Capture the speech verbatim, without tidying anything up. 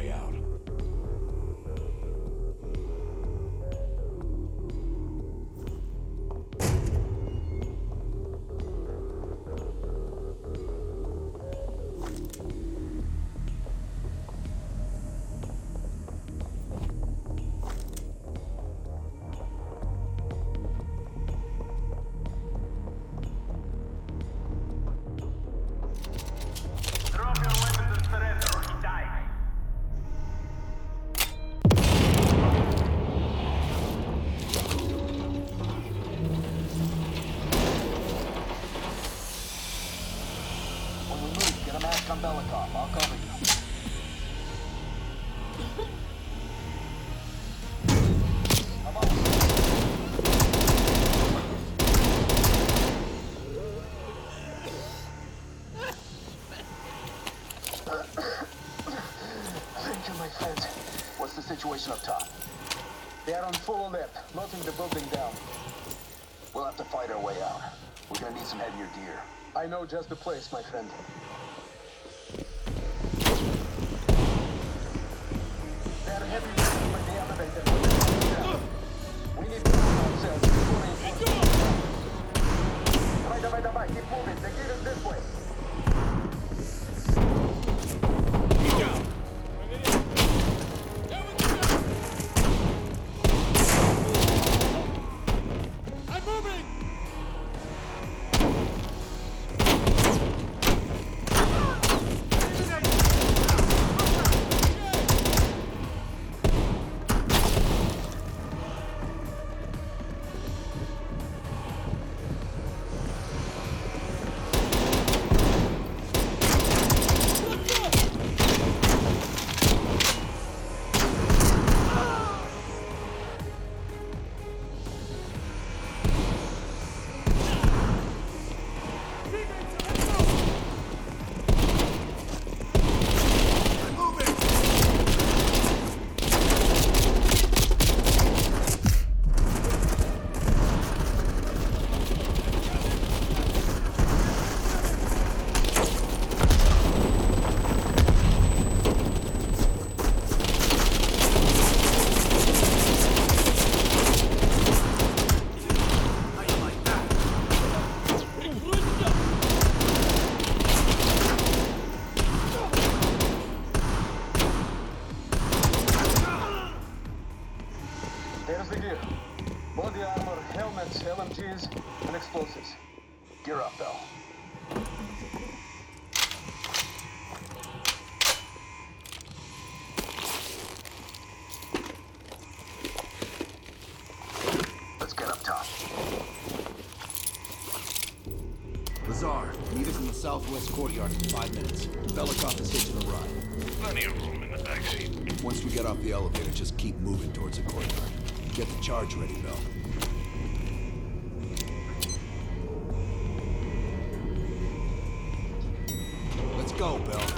way out. Belikov, I'll cover you. Thank you, my friend. What's the situation up top? They are on full alert, locking the building down. We'll have to fight our way out. We're gonna need some heavier gear. I know just the place, my friend. Southwest courtyard in five minutes. Belikov is hitching a ride. Plenty of room in the backseat. Once we get off the elevator, just keep moving towards the courtyard. Get the charge ready, Bell. Let's go, Bell.